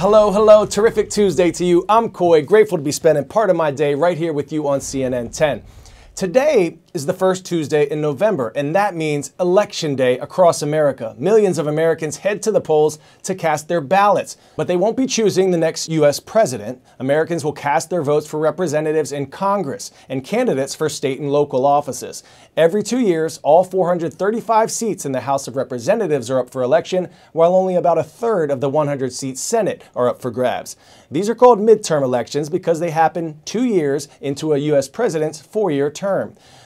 Hello, hello. Terrific Tuesday to you. I'm Coy, grateful to be spending part of my day right here with you on CNN 10. Today is the first Tuesday in November, and that means Election Day across America. Millions of Americans head to the polls to cast their ballots, but they won't be choosing the next U.S. president. Americans will cast their votes for representatives in Congress and candidates for state and local offices. Every 2 years, all 435 seats in the House of Representatives are up for election, while only about a third of the 100-seat Senate are up for grabs. These are called midterm elections because they happen 2 years into a U.S. president's four-year term.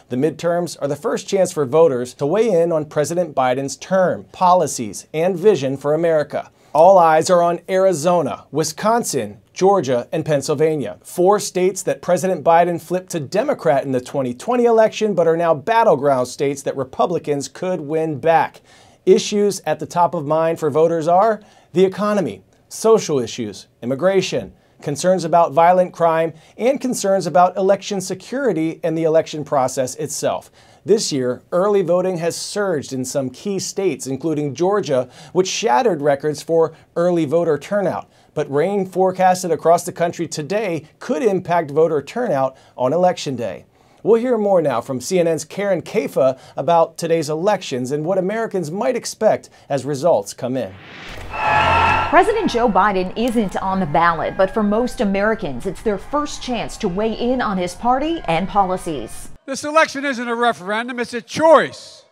The midterms are the first chance for voters to weigh in on President Biden's term, policies, and vision for America. All eyes are on Arizona, Wisconsin, Georgia, and Pennsylvania, four states that President Biden flipped to Democrat in the 2020 election but are now battleground states that Republicans could win back. Issues at the top of mind for voters are the economy, social issues, immigration, concerns about violent crime, and concerns about election security and the election process itself. This year, early voting has surged in some key states, including Georgia, which shattered records for early voter turnout. But rain forecasted across the country today could impact voter turnout on Election Day. We'll hear more now from CNN's Karen Kaifa about today's elections and what Americans might expect as results come in. President Joe Biden isn't on the ballot, but for most Americans, it's their first chance to weigh in on his party and policies. This election isn't a referendum, it's a choice.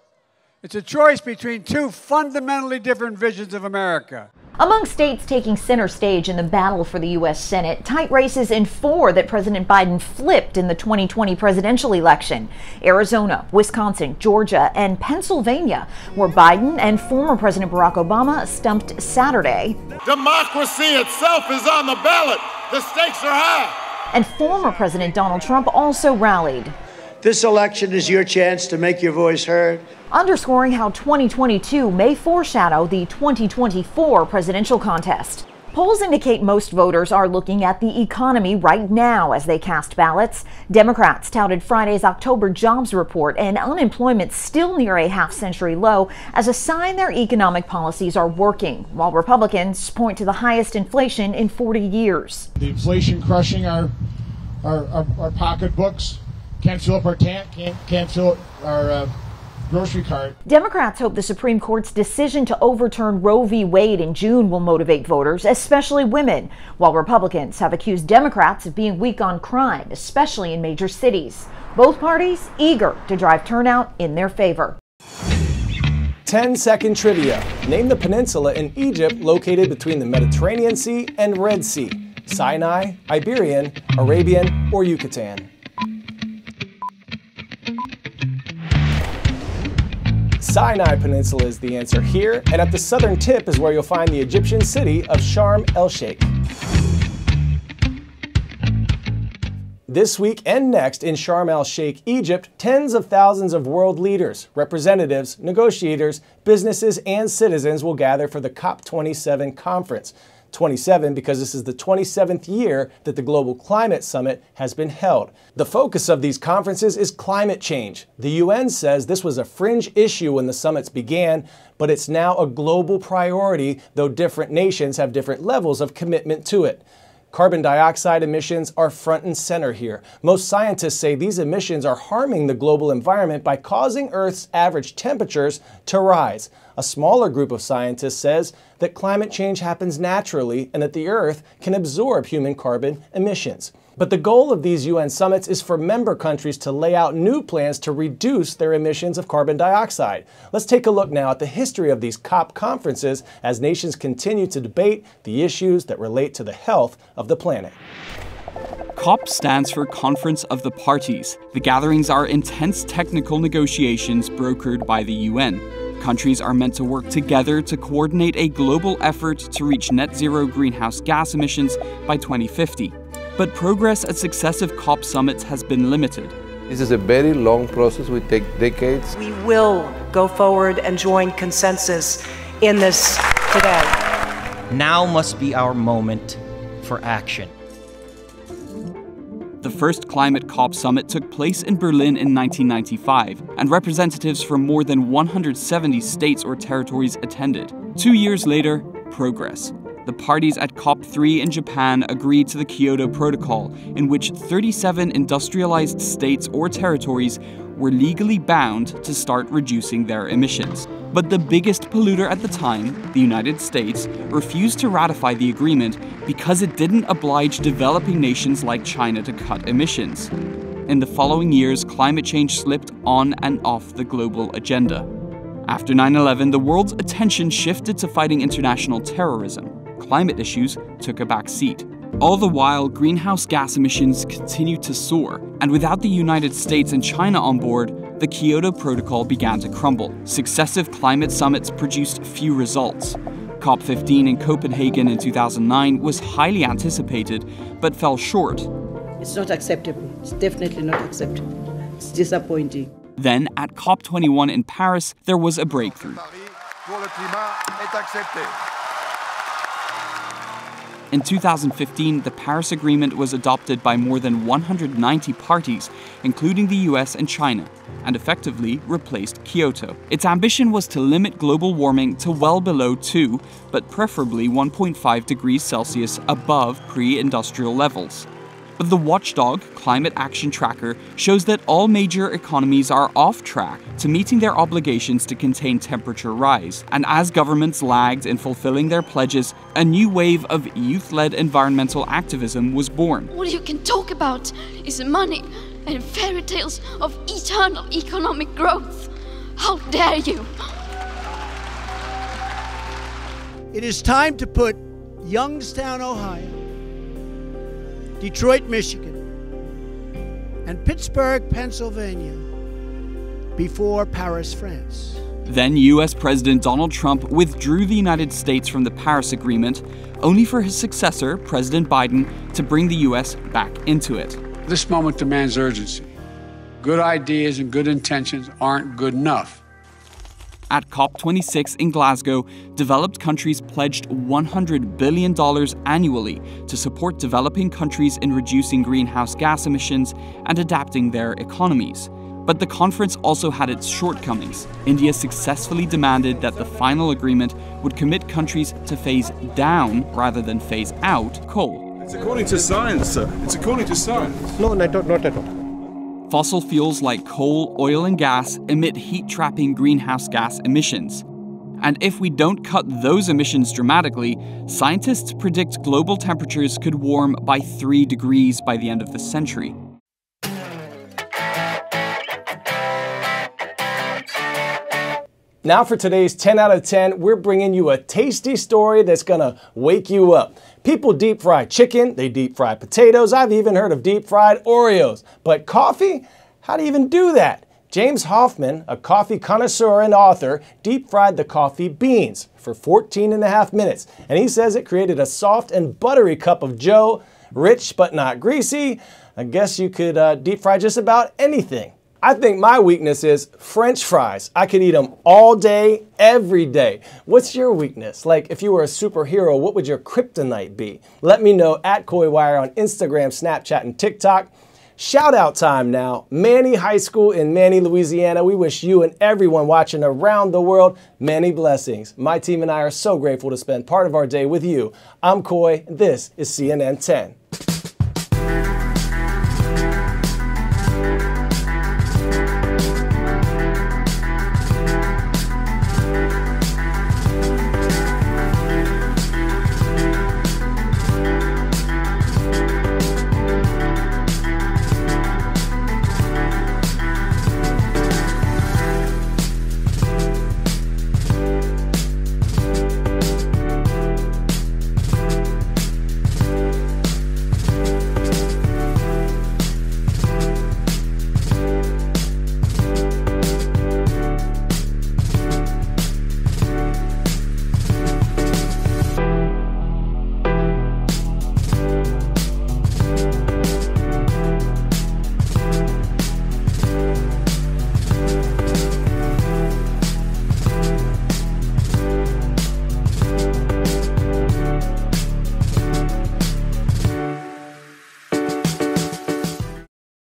It's a choice between two fundamentally different visions of America. Among states taking center stage in the battle for the U.S. Senate, tight races in four that President Biden flipped in the 2020 presidential election: Arizona, Wisconsin, Georgia, and Pennsylvania, where Biden and former President Barack Obama stumped Saturday. Democracy itself is on the ballot. The stakes are high. And former President Donald Trump also rallied. This election is your chance to make your voice heard, underscoring how 2022 may foreshadow the 2024 presidential contest. Polls indicate most voters are looking at the economy right now as they cast ballots. Democrats touted Friday's October jobs report and unemployment still near a half-century low as a sign their economic policies are working, while Republicans point to the highest inflation in 40 years. The inflation crushing our pocketbooks, can't fill up our grocery card. Democrats hope the Supreme Court's decision to overturn Roe v. Wade in June will motivate voters, especially women, while Republicans have accused Democrats of being weak on crime, especially in major cities. Both parties eager to drive turnout in their favor. 10-second trivia. Name the peninsula in Egypt located between the Mediterranean Sea and Red Sea: Sinai, Iberian, Arabian, or Yucatan. Sinai Peninsula is the answer here, and at the southern tip is where you'll find the Egyptian city of Sharm el-Sheikh. This week and next in Sharm el-Sheikh, Egypt, tens of thousands of world leaders, representatives, negotiators, businesses, and citizens will gather for the COP27 conference. 27 because this is the 27th year that the Global Climate Summit has been held. The focus of these conferences is climate change. The UN says this was a fringe issue when the summits began, but it's now a global priority, though different nations have different levels of commitment to it. Carbon dioxide emissions are front and center here. Most scientists say these emissions are harming the global environment by causing Earth's average temperatures to rise. A smaller group of scientists says that climate change happens naturally and that the Earth can absorb human carbon emissions. But the goal of these UN summits is for member countries to lay out new plans to reduce their emissions of carbon dioxide. Let's take a look now at the history of these COP conferences as nations continue to debate the issues that relate to the health of the planet. COP stands for Conference of the Parties. The gatherings are intense technical negotiations brokered by the UN. Countries are meant to work together to coordinate a global effort to reach net zero greenhouse gas emissions by 2050. But progress at successive COP summits has been limited. This is a very long process, will take decades. We will go forward and join consensus in this today. Now must be our moment for action. The first Climate COP summit took place in Berlin in 1995, and representatives from more than 170 states or territories attended. 2 years later, progress. the parties at COP3 in Japan agreed to the Kyoto Protocol, in which 37 industrialized states or territories were legally bound to start reducing their emissions. But the biggest polluter at the time, the United States, refused to ratify the agreement because it didn't oblige developing nations like China to cut emissions. In the following years, climate change slipped on and off the global agenda. After 9/11, the world's attention shifted to fighting international terrorism. Climate issues took a back seat. All the while, greenhouse gas emissions continued to soar, and without the United States and China on board, the Kyoto Protocol began to crumble. Successive climate summits produced few results. COP15 in Copenhagen in 2009 was highly anticipated, but fell short. It's not acceptable. It's definitely not acceptable. It's disappointing. Then, at COP21 in Paris, there was a breakthrough. In 2015, the Paris Agreement was adopted by more than 190 parties, including the US and China, and effectively replaced Kyoto. Its ambition was to limit global warming to well below 2, but preferably 1.5 degrees Celsius above pre-industrial levels. But the watchdog, Climate Action Tracker, shows that all major economies are off track to meeting their obligations to contain temperature rise. And as governments lagged in fulfilling their pledges, a new wave of youth-led environmental activism was born. All you can talk about is money and fairy tales of eternal economic growth. How dare you! It is time to put Youngstown, Ohio, Detroit, Michigan, and Pittsburgh, Pennsylvania, before Paris, France. Then US President Donald Trump withdrew the United States from the Paris Agreement, only for his successor, President Biden, to bring the US back into it. This moment demands urgency. Good ideas and good intentions aren't good enough. At COP26 in Glasgow, developed countries pledged $100 billion annually to support developing countries in reducing greenhouse gas emissions and adapting their economies. But the conference also had its shortcomings. India successfully demanded that the final agreement would commit countries to phase down rather than phase out coal. It's according to science, sir. It's according to science. No, not at all. Fossil fuels like coal, oil and gas emit heat-trapping greenhouse gas emissions. And if we don't cut those emissions dramatically, scientists predict global temperatures could warm by 3 degrees by the end of the century. Now for today's 10 out of 10, we're bringing you a tasty story that's gonna wake you up. People deep fry chicken, they deep fry potatoes, I've even heard of deep fried Oreos. But coffee? How do you even do that? James Hoffman, a coffee connoisseur and author, deep fried the coffee beans for 14.5 minutes. And he says it created a soft and buttery cup of joe, rich but not greasy. I guess you could deep fry just about anything. I think my weakness is French fries. I could eat them all day, every day. What's your weakness? Like, if you were a superhero, what would your kryptonite be? Let me know at Coy Wire on Instagram, Snapchat, and TikTok. Shout out time now. Manny High School in Manny, Louisiana. We wish you and everyone watching around the world many blessings. My team and I are so grateful to spend part of our day with you. I'm Coy, and this is CNN 10.